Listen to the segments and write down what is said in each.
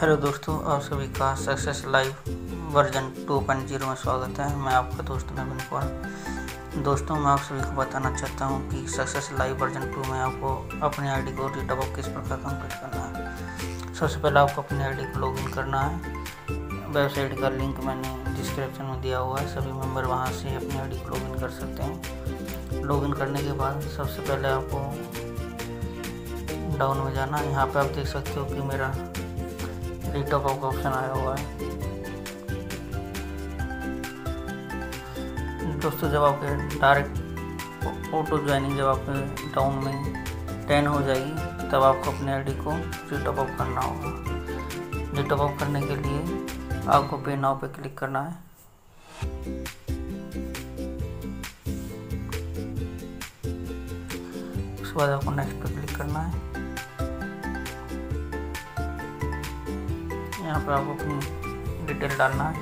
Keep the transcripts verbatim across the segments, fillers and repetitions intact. Hello दोस्तों, आप सभी का success life version two point zero में स्वागत है। मैं आपका दोस्त नवीन कुमार। दोस्तों, मैं आप सभी को बताना चाहता हूं कि सक्सेस लाइफ वर्जन टू में आपको अपनी आईडी को रीटॉप किस प्रकार कंप्लीट करना है। सबसे पहले आपको अपनी आईडी को लॉगिन करना है। वेबसाइट का लिंक मैंने डिस्क्रिप्शन में दिया हुआ है, सभी मेंबर वहां से अपनी आईडी को लॉगिन कर सकते हैं। लॉगिन करने के बाद सबसे पहले आपको डाउन में जाना है। यहाँ पर आप देख सकते हो कि मेरा रीटॉप का ऑप्शन आया हुआ है। दोस्तों, जब आपके डायरेक्ट ऑटो ज्वाइनिंग जब आपके डाउन में टेन हो जाएगी, तब आपको अपने आईडी को रीटॉप अप करना होगा। रीटॉप अप करने के लिए आपको पे नाउ पे क्लिक करना है। उसके बाद आपको नेक्स्ट पे क्लिक करना है। यहाँ पर आपको अपनी डिटेल डालना है।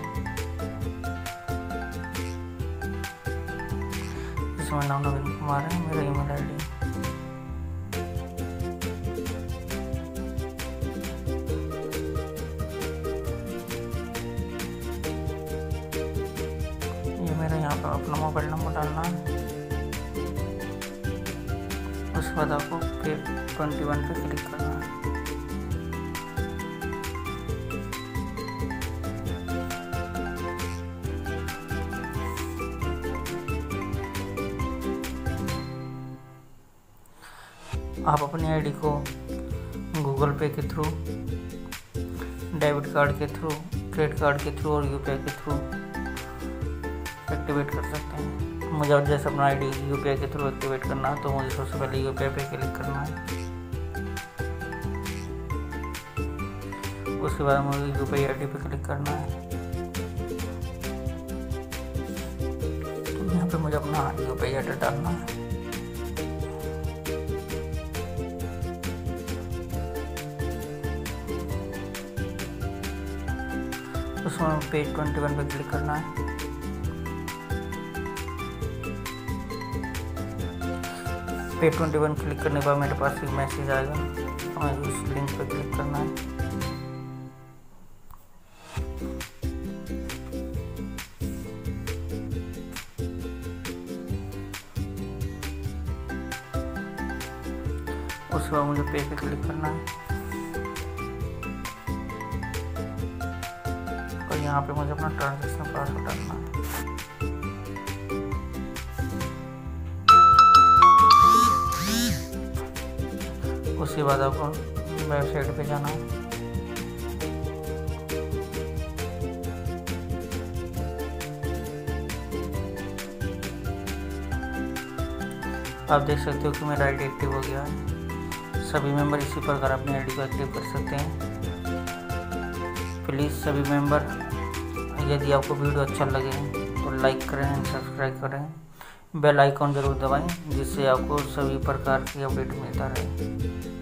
इसमें नाम नवीन कुमार है, मेरा ईमेल आईडी। ये मेरा यहाँ पर अपना मोबाइल नंबर डालना है। उसके बाद आपको पे ट्वेंटी वन पे क्लिक करना है। आप अपनी आईडी को गूगल पे के थ्रू, डेबिट कार्ड के थ्रू, क्रेडिट कार्ड के थ्रू और यूपीआई के थ्रू एक्टिवेट कर सकते हैं। मुझे अब जैसे अपना आईडी यूपीआई के थ्रू एक्टिवेट करना है, तो मुझे सबसे पहले यूपीआई पे क्लिक करना है। उसके बाद मुझे यूपीआई आईडी पे क्लिक करना है। तो यहाँ पे मुझे अपना यूपीआई आईडी डालना है। उसमें पेज ट्वेंटी वन पर क्लिक करना है। पेज ट्वेंटी वन क्लिक करने के बाद मेरे पास एक मैसेज आएगा, हमें उस लिंक पर क्लिक करना है। उसके बाद मुझे पेज पे क्लिक करना है। यहाँ पे मुझे अपना ट्रांजैक्शन पासवर्ड डालना है। उसके बाद आपको वेबसाइट पे जाना है। आप देख सकते हो कि मेरा आईडी एक्टिव हो गया है। सभी मेंबर इसी प्रकार अपनी आईडी को एक्टिव कर सकते हैं। प्लीज़ सभी मेंबर, यदि आपको वीडियो अच्छा लगे तो लाइक करें, सब्सक्राइब करें, बेल आइकॉन जरूर दबाएं, जिससे आपको सभी प्रकार की अपडेट मिलता रहे।